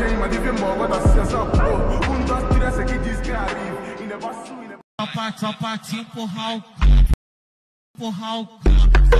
Sapatinho, empurrar o canto, empurrar o canto,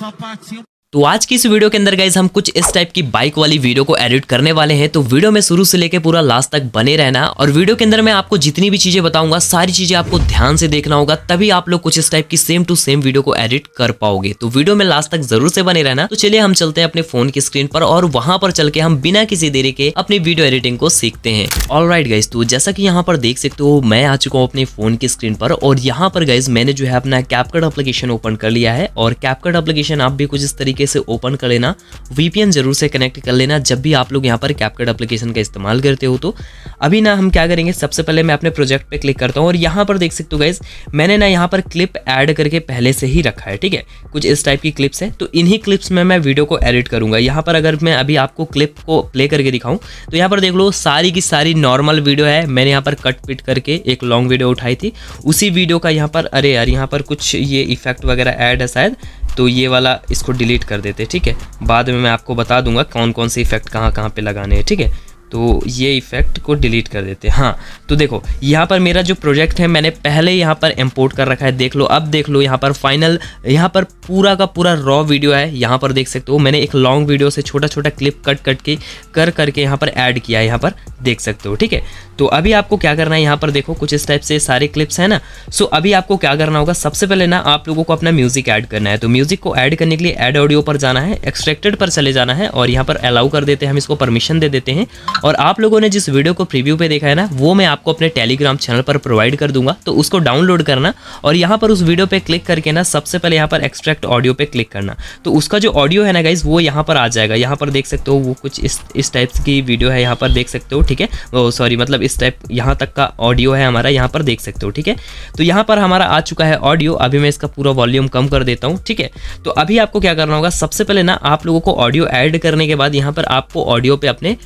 sapatinho. तो आज की इस वीडियो के अंदर गाइज हम कुछ इस टाइप की बाइक वाली वीडियो को एडिट करने वाले हैं। तो वीडियो में शुरू से लेकर पूरा लास्ट तक बने रहना, और वीडियो के अंदर मैं आपको जितनी भी चीजें बताऊंगा सारी चीजें आपको ध्यान से देखना होगा, तभी आप लोग कुछ इस टाइप की सेम टू सेम वीडियो को एडिट कर पाओगे। तो वीडियो में लास्ट तक जरूर से बने रहना। तो चलिए हम चलते हैं अपने फोन की स्क्रीन पर और वहां पर चल के हम बिना किसी देरी के अपनी वीडियो एडिटिंग को सीखते हैं। ऑलराइट गाइज, तो जैसा कि यहाँ पर देख सकते हो मैं आ चुका हूँ अपने फोन की स्क्रीन पर, और यहाँ पर गाइज मैंने जो है अपना CapCut एप्लीकेशन ओपन कर लिया है। और CapCut एप्लीकेशन आप भी कुछ इस तरीके से ओपन कर लेना, वीपीएन जरूर से कनेक्ट कर लेना जब भी आप लोग यहाँ पर CapCut एप्लीकेशन का इस्तेमाल करते हो। तो अभी ना हम क्या करेंगे, सबसे पहले मैं अपने प्रोजेक्ट पे क्लिक करता हूँ, और यहाँ पर देख सकते हो गाइज मैंने ना यहाँ पर क्लिप ऐड करके पहले से ही रखा है। ठीक है, कुछ इस टाइप की क्लिप्स है, तो इन्हीं क्लिप्स में मैं वीडियो को एडिट करूंगा। यहाँ पर अगर मैं अभी आपको क्लिप को प्ले करके दिखाऊं तो यहाँ पर देख लो सारी की सारी नॉर्मल वीडियो है। मैंने यहाँ पर कट पिट करके एक लॉन्ग वीडियो उठाई थी, उसी वीडियो का यहाँ पर, अरे यार यहाँ पर कुछ ये इफेक्ट वगैरह ऐड है शायद, तो ये वाला इसको डिलीट कर देते। ठीक है, बाद में मैं आपको बता दूंगा कौन कौन से इफेक्ट कहाँ कहाँ पे लगाने हैं। ठीक है, तो ये इफेक्ट को डिलीट कर देते हैं। हाँ, तो देखो यहाँ पर मेरा जो प्रोजेक्ट है मैंने पहले यहाँ पर इंपोर्ट कर रखा है। देख लो, अब देख लो यहाँ पर फाइनल, यहाँ पर पूरा का पूरा रॉ वीडियो है। यहाँ पर देख सकते हो मैंने एक लॉन्ग वीडियो से छोटा छोटा क्लिप कट कट के कर करके यहाँ पर ऐड किया है, यहाँ पर देख सकते हो। ठीक है, तो अभी आपको क्या करना है, यहाँ पर देखो कुछ इस टाइप से सारे क्लिप्स हैं ना। सो अभी आपको क्या करना होगा, सबसे पहले ना आप लोगों को अपना म्यूजिक ऐड करना है। तो म्यूजिक को ऐड करने के लिए ऐड ऑडियो पर जाना है, एक्सट्रैक्टेड पर चले जाना है, और यहाँ पर अलाउ कर देते हैं, हम इसको परमिशन दे देते हैं। और आप लोगों ने जिस वीडियो को प्रीव्यू पे देखा है ना, वो मैं आपको अपने टेलीग्राम चैनल पर प्रोवाइड कर दूंगा। तो उसको डाउनलोड करना और यहाँ पर उस वीडियो पे क्लिक करके ना सबसे पहले यहाँ पर एक्सट्रैक्ट ऑडियो पे क्लिक करना। तो उसका जो ऑडियो है ना गाइज वो यहाँ पर आ जाएगा। यहाँ पर देख सकते हो वो कुछ इस टाइप की वीडियो है, यहाँ पर देख सकते हो। ठीक है, सॉरी मतलब इस टाइप यहाँ तक का ऑडियो है हमारा, यहाँ पर देख सकते हो। ठीक है, तो यहाँ पर हमारा आ चुका है ऑडियो। अभी मैं इसका पूरा वॉल्यूम कम कर देता हूँ। ठीक है, तो अभी आपको क्या करना होगा, सबसे पहले ना आप लोगों को ऑडियो ऐड करने के बाद यहाँ पर आपको ऑडियो पे अपने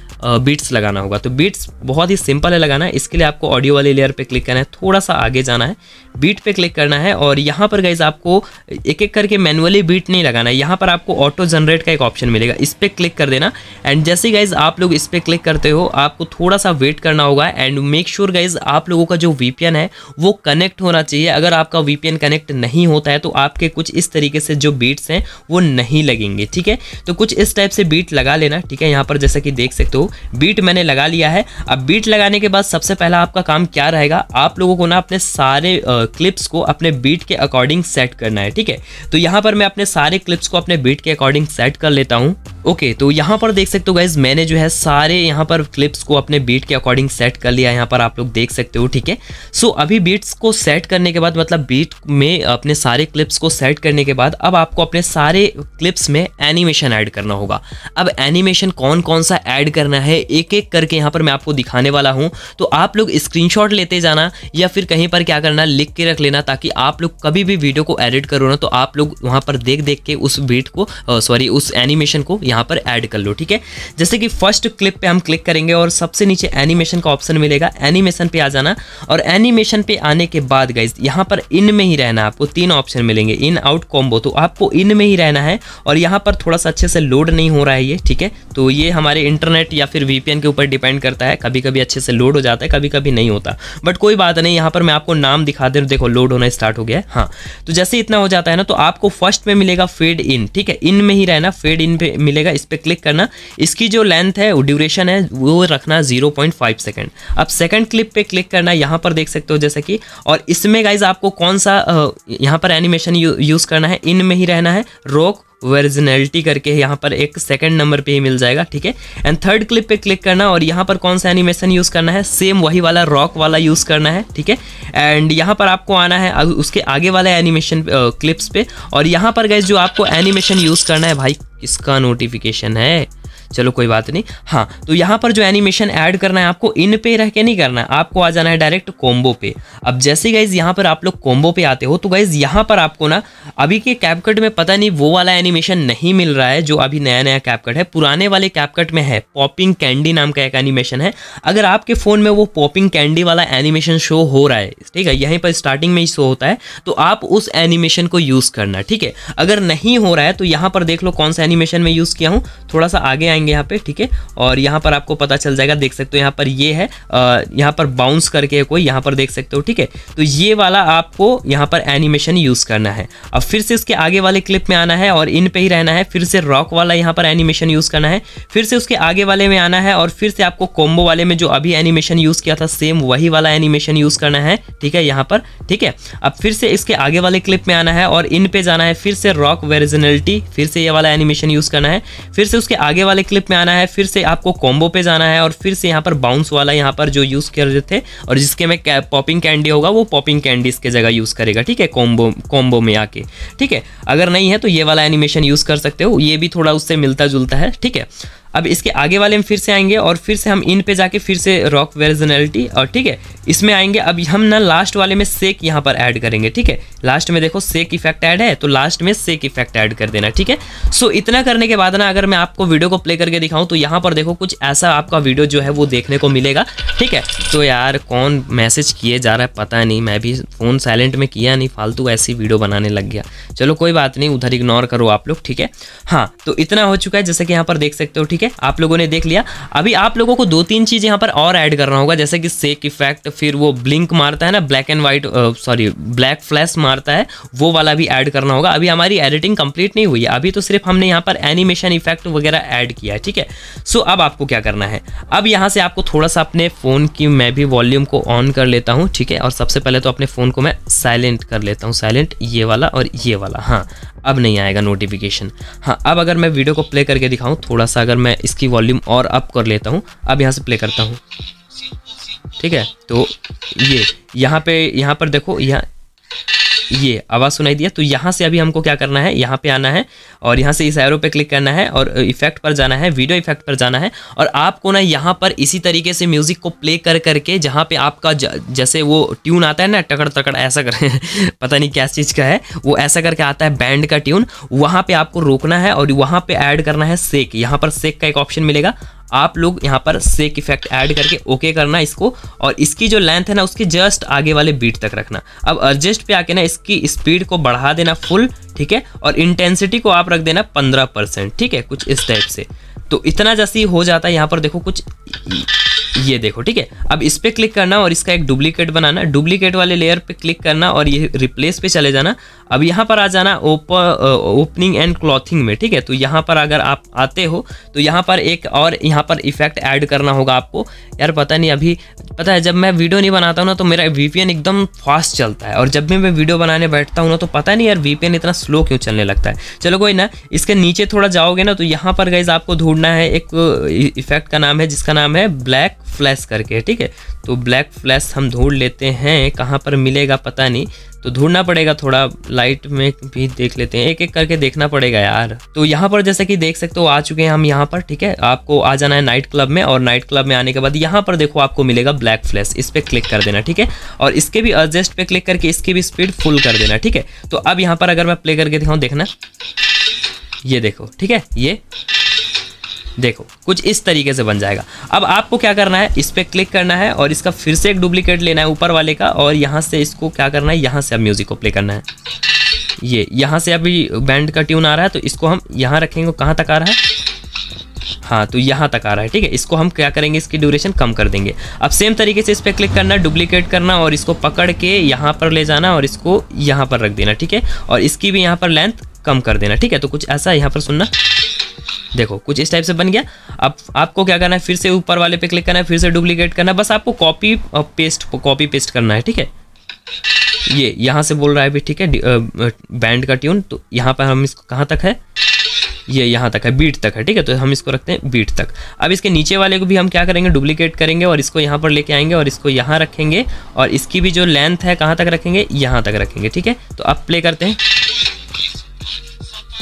बीट्स लगाना होगा। तो बीट्स बहुत ही सिंपल है लगाना, इसके लिए आपको ऑडियो वाले लेयर पे क्लिक करना है, थोड़ा सा आगे जाना है, बीट पे क्लिक करना है, और यहाँ पर गाइज आपको एक एक करके मैनुअली बीट नहीं लगाना है। यहाँ पर आपको ऑटो जनरेट का एक ऑप्शन मिलेगा, इस पर क्लिक कर देना। एंड जैसे गाइज आप लोग इस पर क्लिक करते हो आपको थोड़ा सा वेट करना होगा। एंड मेक श्योर गाइज आप लोगों का जो वीपीएन है वो कनेक्ट होना चाहिए। अगर आपका वीपीएन कनेक्ट नहीं होता है तो आपके कुछ इस तरीके से जो बीट्स हैं वो नहीं लगेंगे। ठीक है, तो कुछ इस टाइप से बीट लगा लेना। ठीक है, यहाँ पर जैसा कि देख सकते हो बीट मैंने लगा लिया है। अब बीट लगाने के बाद सबसे पहला आपका काम क्या रहेगा, आप लोगों को ना अपने सारे क्लिप्स को अपने बीट के अकॉर्डिंग सेट करना है। ठीक है, तो यहाँ पर मैं अपने सारे क्लिप्स को अपने बीट के अकॉर्डिंग सेट कर लेता हूँ। ओके, तो यहाँ पर देख सकते हो गाइज मैंने जो है सारे यहाँ पर क्लिप्स को अपने बीट के अकॉर्डिंग सेट कर लिया है, यहाँ पर आप लोग देख सकते हो। ठीक है, सो अभी बीट्स को सेट करने के बाद, मतलब बीट में अपने सारे क्लिप्स को सेट करने के बाद अब आपको अपने सारे क्लिप्स में एनिमेशन ऐड करना होगा। अब एनिमेशन कौन कौन सा ऐड करना है एक एक करके यहाँ पर मैं आपको दिखाने वाला हूँ। तो आप लोग स्क्रीनशॉट लेते जाना या फिर कहीं पर क्या करना लिख के रख लेना, ताकि आप लोग कभी भी वीडियो को एडिट करो ना तो आप लोग वहाँ पर देख देख के उस बीट को उस एनिमेशन को यहाँ पर ऐड कर लो। ठीक है, जैसे कि फर्स्ट क्लिप पे हम क्लिक करेंगे और सबसे नीचे एनिमेशन का ऑप्शन मिलेगा, एनिमेशन पे आ जाना। और एनिमेशन पे आने के बाद गाइज यहाँ पर इन में ही रहना, आपको तीन ऑप्शन मिलेंगे, इन आउट कॉम्बो, तो आपको इन में ही रहना है। और यहाँ पर थोड़ा सा अच्छे से लोड नहीं हो रहा है ये। ठीक है, तो ये हमारे इंटरनेट या फिर वीपीएन के ऊपर डिपेंड करता है, कभी कभी अच्छे से लोड हो जाता है, कभी कभी नहीं होता, बट कोई बात नहीं। यहाँ पर मैं आपको नाम दिखा दे रहा हूँ, देखो लोड होना स्टार्ट हो गया है। हाँ, तो जैसे इतना हो जाता है ना तो आपको फर्स्ट में मिलेगा फेड इन। ठीक है, इन में ही रहना, फेड इन पे मिलेगा, इस पे क्लिक करना। इसकी जो लेंथ है, ड्यूरेशन है, वो रखना 0.5 सेकंड। अब सेकंड क्लिप पे क्लिक करना, यहाँ पर देख सकते हो जैसे कि, और इसमें गाइज आपको कौन सा यहाँ पर एनिमेशन यूज़ करना है, इन में ही रहना है, रोक ओरिजिनलिटी करके यहाँ पर एक सेकंड नंबर पे ही मिल जाएगा। ठीक है, एंड थर्ड क्लिप पे क्लिक करना, और यहाँ पर कौन सा एनिमेशन यूज़ करना है, सेम वही वाला रॉक वाला यूज़ करना है। ठीक है, एंड यहाँ पर आपको आना है उसके आगे वाला एनिमेशन क्लिप्स पे, और यहाँ पर गाइस जो आपको एनिमेशन यूज़ करना है, भाई किसका नोटिफिकेशन है, चलो कोई बात नहीं। हाँ, तो यहाँ पर जो एनिमेशन ऐड करना है आपको, इन पे रह के नहीं करना है, आपको आ जाना है डायरेक्ट कॉम्बो पे। अब जैसे गाइज यहाँ पर आप लोग कॉम्बो पे आते हो तो गाइज यहाँ पर आपको ना अभी के कैपकट में पता नहीं वो वाला एनिमेशन नहीं मिल रहा है जो अभी नया नया कैपकट है, पुराने वाले कैपकट में है पॉपिंग कैंडी नाम का एक एनिमेशन है। अगर आपके फ़ोन में वो पॉपिंग कैंडी वाला एनिमेशन शो हो रहा है, ठीक है, यहीं पर स्टार्टिंग में ही शो होता है, तो आप उस एनिमेशन को यूज़ करना, ठीक है। अगर नहीं हो रहा है तो यहाँ पर देख लो कौन सा एनिमेशन मैं यूज़ किया हूँ, थोड़ा सा आगे आएंगे यहाँ पे, ठीक है, और यहाँ पर आपको पता चल जाएगा, देख सकते हो यहाँ पर ये है, यहाँ पर बाउंस करके कोई, यहाँ पर देख सकते हो, ठीक है। तो ये वाला आपको यहाँ पर एनिमेशन यूज़ करना है। अब फिर से इसके आगे वाले क्लिप में आना है और इन पे ही रहना है, फिर से रॉक वाला यहाँ पर एनिमेशन यूज़ करना है, फिर से उसके आगे वाले में आना है और फिर से आपको कॉम्बो वाले में जो अभी एनिमेशन यूज़ किया था सेम वही वाला एनिमेशन यूज़ करना है, ठीक है, यहाँ पर, ठीक है। अब फिर से इसके आगे वाले क्लिप में आना है और इन पे जाना है, फिर से रॉक वेरिजिनलिटी, फिर से ये वाला एनिमेशन यूज़ करना है, फिर से उसके आगे वाले क्लिप में आना है, फिर से आपको कॉम्बो पे जाना है और फिर से यहाँ पर बाउंस वाला यहाँ पर जो यूज़ कर रहे थे और जिसके में पॉपिंग कैंडी होगा वो पॉपिंग कैंडी इसके जगह यूज़ करेगा, ठीक है, कॉम्बो में आके, ठीक है। अगर नहीं है तो ये वाला एनिमेशन यूज़ कर सकते हो, ये भी थोड़ा उससे मिलता जुलता है, ठीक है। अब इसके आगे वाले में फिर से आएंगे और फिर से हम इन पे जाके फिर से रॉक वेरिजिनलिटी और, ठीक है, इसमें आएंगे। अब हम ना लास्ट वाले में सेक यहाँ पर ऐड करेंगे, ठीक है, लास्ट में देखो सेक इफेक्ट ऐड है तो लास्ट में सेक इफेक्ट ऐड कर देना, ठीक है। सो इतना करने के बाद ना अगर मैं आपको वीडियो को प्ले करके दिखाऊं तो यहाँ पर देखो कुछ ऐसा आपका वीडियो जो है वो देखने को मिलेगा, ठीक है। तो यार कौन मैसेज किए जा रहा है पता नहीं, मैं भी फ़ोन साइलेंट में किया नहीं, फालतू ऐसी वीडियो बनाने लग गया, चलो कोई बात नहीं, उधर इग्नोर करो आप लोग, ठीक है। हाँ, तो इतना हो चुका है जैसे कि यहाँ पर देख सकते हो, ठीक है, आप लोगों ने देख लिया। अभी आप लोगों को 2-3 चीज़ यहाँ पर और ऐड करना होगा, जैसे कि सेक इफेक्ट, फिर वो ब्लिंक मारता है ना, black and white, sorry black flash मारता है, वो वाला भी ऐड करना होगा। अभी हमारी एडिटिंग कंप्लीट नहीं हुई है, अभी तो सिर्फ हमने यहाँ पर एनिमेशन इफेक्ट वगैरह ऐड किया है, ठीक है। सो अब आपको क्या करना है, अब यहाँ से आपको थोड़ा सा अपने फ़ोन की, मैं भी वॉल्यूम को ऑन कर लेता हूँ, ठीक है, और सबसे पहले तो अपने फ़ोन को मैं साइलेंट कर लेता हूँ, साइलेंट, ये वाला और ये वाला। हाँ, अब नहीं आएगा नोटिफिकेशन। हाँ, अब अगर मैं वीडियो को प्ले करके दिखाऊँ, थोड़ा सा अगर मैं इसकी वॉल्यूम और अप कर लेता हूँ, अब यहाँ से प्ले करता हूँ, ठीक है, तो ये यहाँ पर देखो, यहाँ ये आवाज़ सुनाई दिया। तो यहाँ से अभी हमको क्या करना है, यहाँ पे आना है और यहाँ से इस एरो पे क्लिक करना है और इफेक्ट पर जाना है, वीडियो इफेक्ट पर जाना है, और आपको ना यहाँ पर इसी तरीके से म्यूज़िक को प्ले कर करके, जहाँ पे आपका जैसे वो ट्यून आता है ना, टकड़ तकड़ ऐसा कर पता नहीं क्या चीज़ का है वो, ऐसा करके आता है बैंड का ट्यून, वहाँ पर आपको रोकना है और वहाँ पर ऐड करना है सेक। यहाँ पर सेक का एक ऑप्शन मिलेगा, आप लोग यहाँ पर सेक इफेक्ट ऐड करके ओके करना इसको, और इसकी जो लेंथ है ना उसके जस्ट आगे वाले बीट तक रखना। अब एडजस्ट पे आके ना इसकी स्पीड को बढ़ा देना फुल, ठीक है, और इंटेंसिटी को आप रख देना 15%, ठीक है, कुछ इस टाइप से। तो इतना जैसे ही हो जाता है, यहाँ पर देखो कुछ ये देखो, ठीक है। अब इस पर क्लिक करना और इसका एक डुप्लीकेट बनाना, डुप्लीकेट वाले लेयर पे क्लिक करना और ये रिप्लेस पे चले जाना। अब यहाँ पर आ जाना ओपनिंग एंड क्लॉथिंग में, ठीक है। तो यहाँ पर अगर आप आते हो तो यहाँ पर एक और यहाँ पर इफेक्ट ऐड करना होगा आपको। यार पता नहीं, अभी पता है जब मैं वीडियो नहीं बनाता हूँ ना तो मेरा VPN एकदम फास्ट चलता है, और जब भी मैं वीडियो बनाने बैठता हूँ ना तो पता नहीं यार VPN इतना स्लो क्यों चलने लगता है। चलो कोई ना, इसके नीचे थोड़ा जाओगे ना तो यहाँ पर गाइस आपको ढूंढना है एक इफेक्ट का नाम है जिसका नाम है ब्लैक फ्लैश करके, ठीक है। तो ब्लैक फ्लैश हम ढूंढ लेते हैं, कहाँ पर मिलेगा पता नहीं, तो ढूंढना पड़ेगा, थोड़ा लाइट में भी देख लेते हैं, एक एक करके देखना पड़ेगा यार। तो यहाँ पर जैसे कि देख सकते हो आ चुके हैं हम यहाँ पर, ठीक है। आपको आ जाना है नाइट क्लब में, और नाइट क्लब में आने के बाद यहाँ पर देखो आपको मिलेगा ब्लैक फ्लैश, इस पर क्लिक कर देना, ठीक है, और इसके भी एडजस्ट पे क्लिक करके इसकी भी स्पीड फुल कर देना, ठीक है। तो अब यहाँ पर अगर मैं प्ले करके दिखाऊँ, देखना ये देखो, ठीक है, ये देखो कुछ इस तरीके से बन जाएगा। अब आपको क्या करना है, इस पर क्लिक करना है और इसका फिर से एक डुप्लीकेट लेना है ऊपर वाले का, और यहाँ से इसको क्या करना है, यहाँ से अब म्यूज़िक को प्ले करना है। ये यहाँ से अभी बैंड का ट्यून आ रहा है तो इसको हम यहाँ रखेंगे, कहाँ तक आ रहा है, हाँ तो यहाँ तक आ रहा है, ठीक है। इसको हम क्या करेंगे, इसकी ड्यूरेशन कम कर देंगे। अब सेम तरीके से इस पर क्लिक करना, डुप्लीकेट करना और इसको पकड़ के यहाँ पर ले जाना और इसको यहाँ पर रख देना, ठीक है, और इसकी भी यहाँ पर लेंथ कम कर देना, ठीक है। तो कुछ ऐसा यहाँ पर सुनना, देखो कुछ इस टाइप से बन गया। अब आपको क्या करना है, फिर से ऊपर वाले पे क्लिक करना है, फिर से डुप्लीकेट करना है, बस आपको कॉपी पेस्ट करना है, ठीक है। ये यहाँ से बोल रहा है भी, ठीक है, बैंड का ट्यून, तो यहाँ पर हम इसको कहाँ तक है, ये यहाँ तक है, बीट तक है, ठीक है, तो हम इसको रखते हैं बीट तक। अब इसके नीचे वाले को भी हम क्या करेंगे, डुप्लीकेट करेंगे और इसको यहाँ पर लेके आएंगे और इसको यहाँ रखेंगे और इसकी भी जो लेंथ है कहाँ तक रखेंगे, यहाँ तक रखेंगे, ठीक है। तो आप प्ले करते हैं,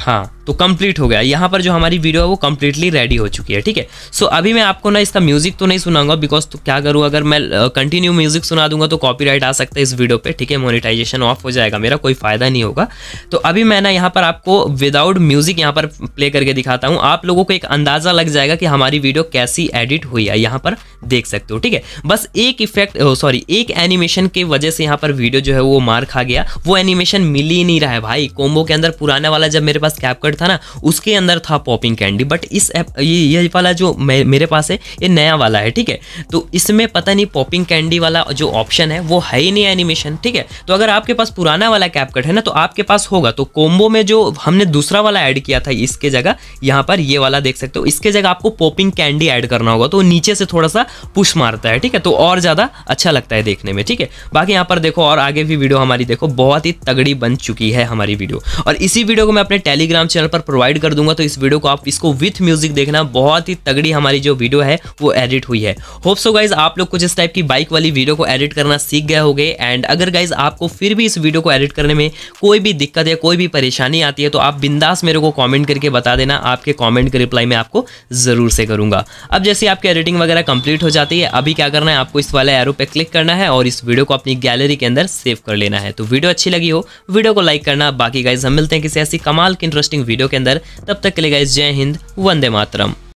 हाँ तो कंप्लीट हो गया। यहाँ पर जो हमारी वीडियो है वो कंप्लीटली रेडी हो चुकी है, ठीक है। सो अभी मैं आपको ना इसका म्यूजिक तो नहीं सुनाऊंगा, बिकॉज तो क्या करूँ, अगर मैं कंटिन्यू म्यूजिक सुना दूंगा तो कॉपीराइट आ सकता है इस वीडियो पे, ठीक है। मोनेटाइजेशन ऑफ हो जाएगा, मेरा कोई फायदा नहीं होगा। तो अभी मैं ना यहाँ पर आपको विदाउट म्यूजिक यहाँ पर प्ले करके दिखाता हूँ, आप लोगों को एक अंदाजा लग जाएगा कि हमारी वीडियो कैसी एडिट हुई है, यहाँ पर देख सकते हो, ठीक है। बस एक इफेक्ट सॉरी एक एनिमेशन की वजह से यहाँ पर वीडियो जो है वो मार खा गया, वो एनिमेशन मिल ही नहीं रहा है भाई। कोम्बो के अंदर पुराना वाला जब मेरे पास कैपकट था ना उसके अंदर था पॉपिंग कैंडी, बट इस ऐप ये वाला जो मेरे पास है ये नया वाला है, ठीक है। तो इसमें पता नहीं पॉपिंग कैंडी वाला जो ऑप्शन है वो है ही नहीं एनिमेशन, ठीक है। तो अगर आपके पास पुराना वाला कैपकट है ना तो आपके पास होगा। तो कोम्बो में जो हमने दूसरा वाला ऐड किया था इसके जगह यहाँ पर ये वाला देख सकते हो, इसके जगह आपको पॉपिंग कैंडी ऐड करना होगा। तो नीचे से थोड़ा सा पुश मारता है, ठीक है, तो और ज़्यादा अच्छा लगता है देखने में, ठीक है। बाकी यहाँ पर देखो और आगे भी वीडियो हमारी देखो बहुत ही तगड़ी बन चुकी है हमारी वीडियो, और इसी वीडियो को मैं अपने टेलीग्राम चैनल पर प्रोवाइड कर दूंगा। तो इस वीडियो को आप इसको विथ म्यूजिक देखना, बहुत ही तगड़ी हमारी जो वीडियो है वो एडिट हुई है। होप सो गाइज आप लोग कुछ इस टाइप की बाइक वाली वीडियो को एडिट करना सीख गए होगे। एंड अगर गाइज आपको फिर भी इस वीडियो को एडिट करने में कोई भी दिक्कत या कोई भी परेशानी आती है तो आप बिंदास मेरे को कॉमेंट करके बता देना, आपके कॉमेंट के रिप्लाई मैं आपको जरूर से करूंगा। अब जैसे आपकी एडिटिंग वगैरह कंप्लीट हो जाती है, अभी क्या करना है, आपको इस वाले एरो पे क्लिक करना है और इस वीडियो को अपनी गैलरी के अंदर सेव कर लेना है। तो वीडियो अच्छी लगी हो वीडियो को लाइक करना। बाकी गाइज हम मिलते हैं किसी ऐसी कमाल की इंटरेस्टिंग वीडियो के अंदर, तब तक के लिए गाइज जय हिंद, वंदे मातरम।